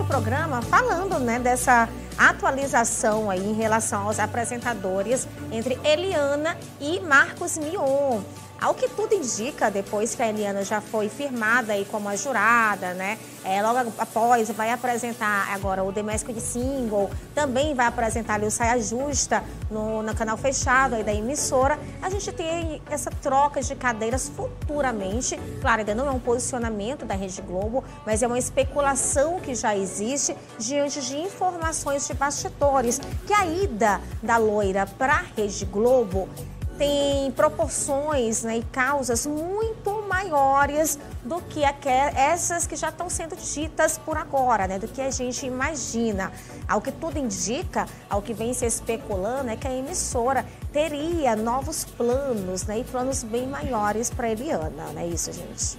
nosso programa falando, né, dessa atualização aí em relação aos apresentadores entre Eliana e Marcos Mion. Ao que tudo indica, depois que a Eliana já foi firmada aí como a jurada, né? Logo após vai apresentar agora o The Masked Single, também vai apresentar ali o Saia Justa no canal fechado aí da emissora. A gente tem essa troca de cadeiras futuramente. Claro, ainda não é um posicionamento da Rede Globo, mas é uma especulação que já existe diante de informações de bastidores, que a ida da loira para a Rede Globo tem proporções, né, e causas muito maiores do que essas que já estão sendo ditas por agora, né, do que a gente imagina. Ao que tudo indica, ao que vem se especulando, é que a emissora teria novos planos, né, e planos bem maiores para Eliana, não é isso, gente?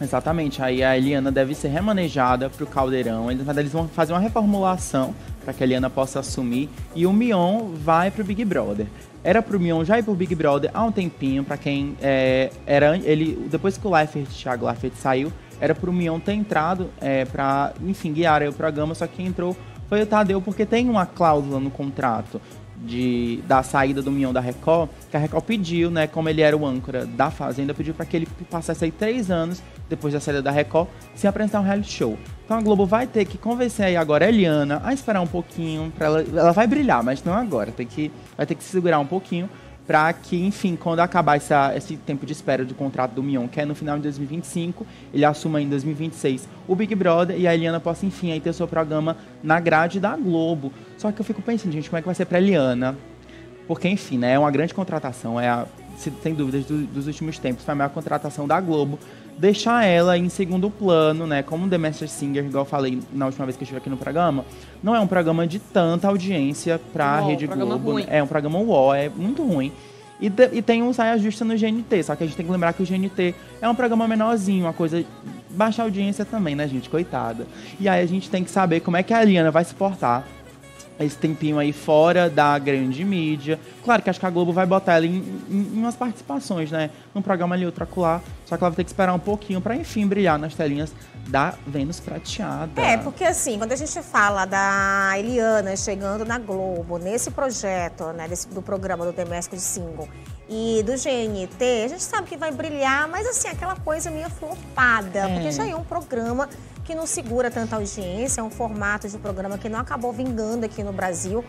Exatamente, aí a Eliana deve ser remanejada para o Caldeirão, eles vão fazer uma reformulação para que a Eliana possa assumir e o Mion vai para o Big Brother. Era pro Mion já ir pro Big Brother há um tempinho, pra quem depois que o Thiago Leifert saiu, era pro Mion ter entrado pra, enfim, guiar aí o programa, só que quem entrou foi o Tadeu, porque tem uma cláusula no contrato da saída do Mion da Record, que a Record pediu, né, como ele era o âncora da Fazenda, pediu pra que ele passasse aí 3 anos, depois da saída da Record, sem apresentar um reality show. Então a Globo vai ter que convencer aí agora a Eliana a esperar um pouquinho, pra ela vai brilhar, mas não agora, vai ter que segurar um pouquinho para que, enfim, quando acabar esse tempo de espera do contrato do Mion, que é no final de 2025, ele assuma em 2026 o Big Brother e a Eliana possa, enfim, aí ter o seu programa na grade da Globo. Só que eu fico pensando, gente, como é que vai ser para Eliana? Porque, enfim, né, é uma grande contratação, sem dúvidas, dos últimos tempos, foi a maior contratação da Globo. Deixar ela em segundo plano, né, como The Master Singer, igual eu falei na última vez que eu estive aqui no programa, não é um programa de tanta audiência pra Rede Globo. Ruim. É um programa UOL, é muito ruim. E tem um Saia Justa no GNT, só que a gente tem que lembrar que o GNT é um programa menorzinho, uma coisa baixa audiência também, né, gente? Coitada. E aí a gente tem que saber como é que a Eliana vai se portar esse tempinho aí fora da grande mídia. Claro que acho que a Globo vai botar ela em umas participações, né? Num programa ali, outro acolá. Só que ela vai ter que esperar um pouquinho pra, enfim, brilhar nas telinhas da Vênus Prateada. É, porque assim, quando a gente fala da Eliana chegando na Globo, nesse projeto, né, do programa do The Masked Single e do GNT, a gente sabe que vai brilhar, mas assim, aquela coisa meio flopada, porque já é um programa que não segura tanta audiência, é um formato de programa que não acabou vingando aqui no Brasil.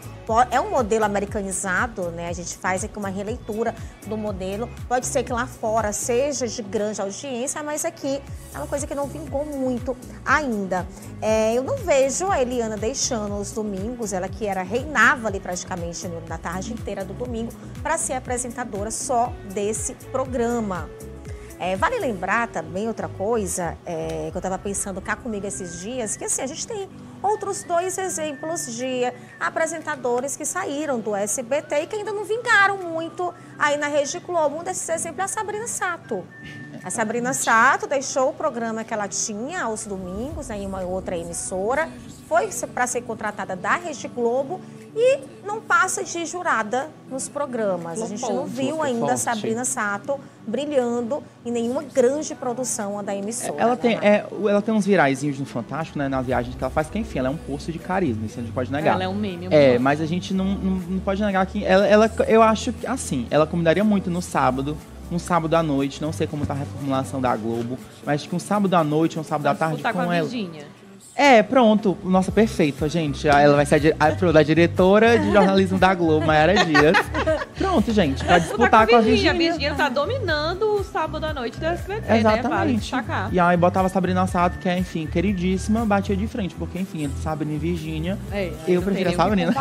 É um modelo americanizado, né? A gente faz aqui uma releitura do modelo. Pode ser que lá fora seja de grande audiência, mas aqui é uma coisa que não vingou muito ainda. Eu não vejo a Eliana deixando os domingos, ela que reinava ali praticamente na tarde inteira do domingo, para ser apresentadora só desse programa. Vale lembrar também outra coisa que eu estava pensando cá comigo esses dias, que assim, a gente tem outros 2 exemplos de apresentadores que saíram do SBT e que ainda não vingaram muito aí na Rede Globo. Um desses exemplos é a Sabrina Sato. A Sabrina Sato deixou o programa que ela tinha aos domingos, né, em uma outra emissora, foi para ser contratada da Rede Globo e não passa de jurada nos programas. A gente não viu ainda a Sabrina Sato brilhando em nenhuma grande produção da emissora. Ela tem uns viraizinhos no Fantástico, né, na viagem que ela faz, que enfim, ela é um poço de carisma, isso a gente pode negar. Ela é um meme. Mas a gente não pode negar que eu acho que, assim, ela combinaria muito no sábado, um sábado à noite, não sei como tá a reformulação da Globo, mas que um sábado à noite, um sábado à tarde com ela. Virgínia. Pronto. Nossa, perfeita, gente. Ela vai ser da diretora de jornalismo da Globo, Maiara Dias. Pronto, gente, pra disputar com a Virgínia. A Virgínia tá dominando o sábado à noite da SBT, exatamente, né? Vale destacar. E aí botava a Sabrina Sato, que é, enfim, queridíssima, batia de frente, porque, enfim, Sabrina e Virgínia, eu prefiro a Sabrina.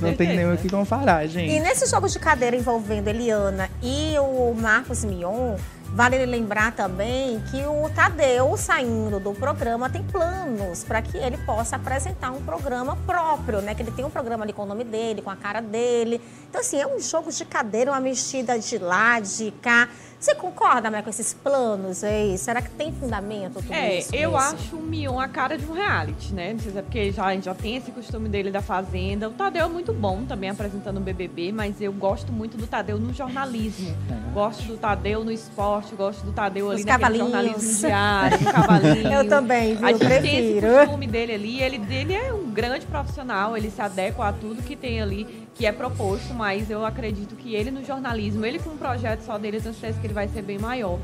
Não tem nem o que comparar, gente. E nesse jogo de cadeira envolvendo Eliana e o Marcos Mion, vale lembrar também que o Tadeu, saindo do programa, tem planos para que ele possa apresentar um programa próprio, né? Que ele tem um programa ali com o nome dele, com a cara dele. Então, assim, é um jogo de cadeira, uma mexida de lá, de cá. Você concorda, Maia, com esses planos aí? Será que tem fundamento tudo isso? Eu acho o Mion a cara de um reality, né? Não sei se é porque já tem esse costume dele da Fazenda. O Tadeu é muito bom também apresentando o BBB, mas eu gosto muito do Tadeu no jornalismo. Gosto do Tadeu no esporte. gosto do Tadeu ali, naquele jornalismo diário, do cavalinho. Eu também, viu? A gente prefiro. Tem esse costume dele ali, ele é um grande profissional, ele se adequa a tudo que tem ali, que é proposto, mas eu acredito que ele no jornalismo, ele com um projeto só dele, eu tenho certeza que ele vai ser bem maior.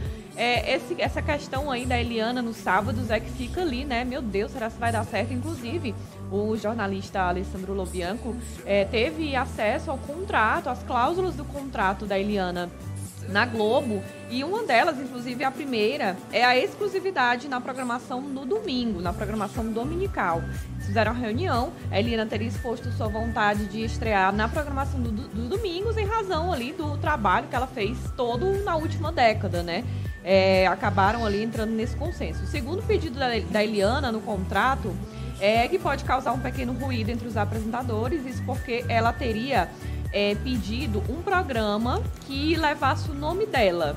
Essa questão aí da Eliana nos sábados é que fica ali, né? Meu Deus, será que vai dar certo? Inclusive, o jornalista Alessandro Lobianco teve acesso ao contrato, às cláusulas do contrato da Eliana na Globo, e uma delas, inclusive a primeira, é a exclusividade na programação no domingo, na programação dominical. Eles fizeram uma reunião, a Eliana teria exposto sua vontade de estrear na programação do domingos em razão ali do trabalho que ela fez todo na última década, né? Acabaram ali entrando nesse consenso. O segundo pedido da Eliana no contrato é que pode causar um pequeno ruído entre os apresentadores, isso porque ela teria pedido um programa que levasse o nome dela.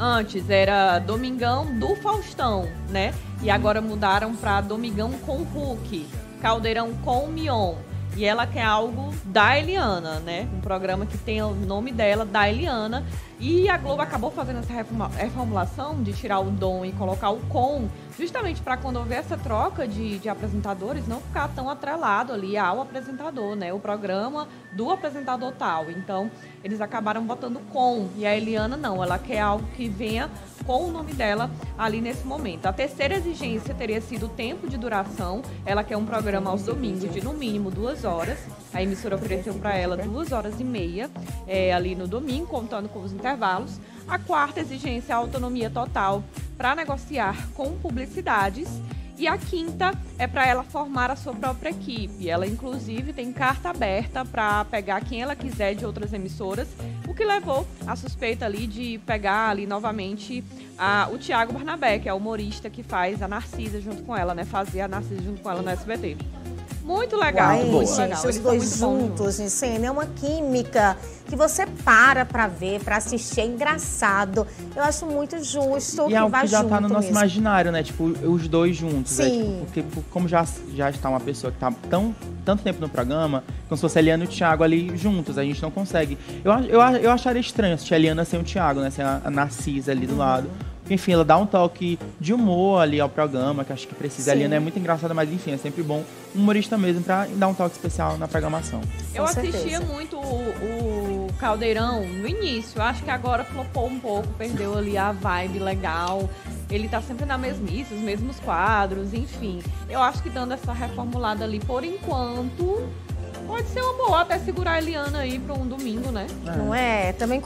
Antes era Domingão do Faustão, né? E agora mudaram para Domingão com Huck, Caldeirão com Mion. E ela quer algo da Eliana, né? Um programa que tenha o nome dela, da Eliana. E a Globo acabou fazendo essa reformulação de tirar o dom e colocar o com, justamente para quando houver essa troca de apresentadores, não ficar tão atrelado ali ao apresentador, né? O programa do apresentador tal. Então, eles acabaram botando com. E a Eliana não, ela quer algo que venha com o nome dela ali nesse momento. A terceira exigência teria sido o tempo de duração. Ela quer um programa aos domingos de no mínimo 2 horas. A emissora ofereceu para ela 2h30 ali no domingo, contando com os intervalos. A quarta exigência é a autonomia total para negociar com publicidades. E a quinta é para ela formar a sua própria equipe. Ela, inclusive, tem carta aberta para pegar quem ela quiser de outras emissoras, o que levou a suspeita ali de pegar ali novamente o Thiago Barnabé, que é o humorista que faz a Narcisa junto com ela, né? Fazia a Narcisa junto com ela no SBT. Muito legal. Uai, muito gente, legal. Os dois juntos, gente, é uma química que você para ver, pra assistir, é engraçado. Eu acho muito justo. E é algo que já tá no nosso imaginário, né? Tipo, os dois juntos. Sim. Né? Tipo, porque como já está uma pessoa que tá tanto tempo no programa, como se fosse a Eliana e o Thiago ali juntos, a gente não consegue. Eu acharia estranho assistir a Eliana sem o Thiago, né? Sem a Narcisa ali do lado. Enfim, ela dá um toque de humor ali ao programa, que acho que precisa. Sim. Ali, né? É muito engraçada, mas enfim, é sempre bom um humorista mesmo pra dar um toque especial na programação. Eu assistia muito o Caldeirão no início, acho que agora flopou um pouco, perdeu ali a vibe legal. Ele tá sempre na mesmice, os mesmos quadros, enfim. Eu acho que dando essa reformulada ali, por enquanto, pode ser uma boa até segurar a Eliana aí pra um domingo, né? Não é? Também